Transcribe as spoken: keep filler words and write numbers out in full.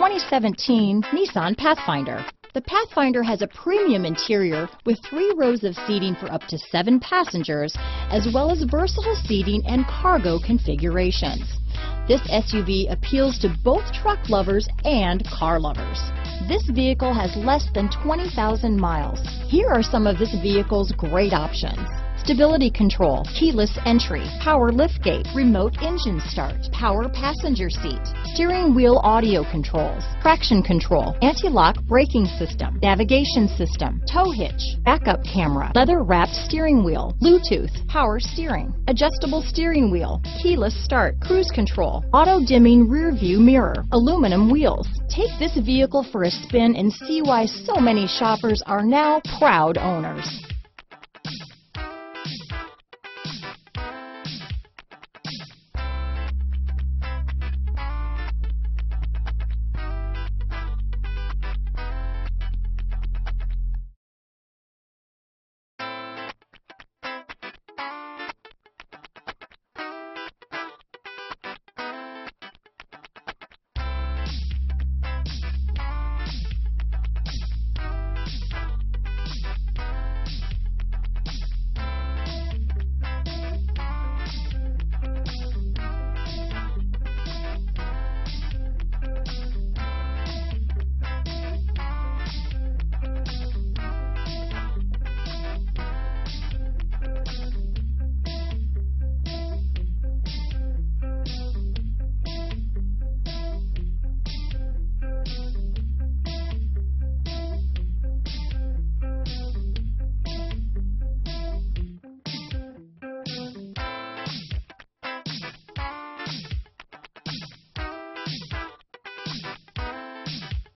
twenty seventeen Nissan Pathfinder. The Pathfinder has a premium interior with three rows of seating for up to seven passengers, as well as versatile seating and cargo configurations. This S U V appeals to both truck lovers and car lovers. This vehicle has less than twenty thousand miles. Here are some of this vehicle's great options: stability control, keyless entry, power liftgate, remote engine start, power passenger seat, steering wheel audio controls, traction control, anti-lock braking system, navigation system, tow hitch, backup camera, leather-wrapped steering wheel, Bluetooth, power steering, adjustable steering wheel, keyless start, cruise control, auto-dimming rear-view mirror, aluminum wheels. Take this vehicle for a spin and see why so many shoppers are now proud owners.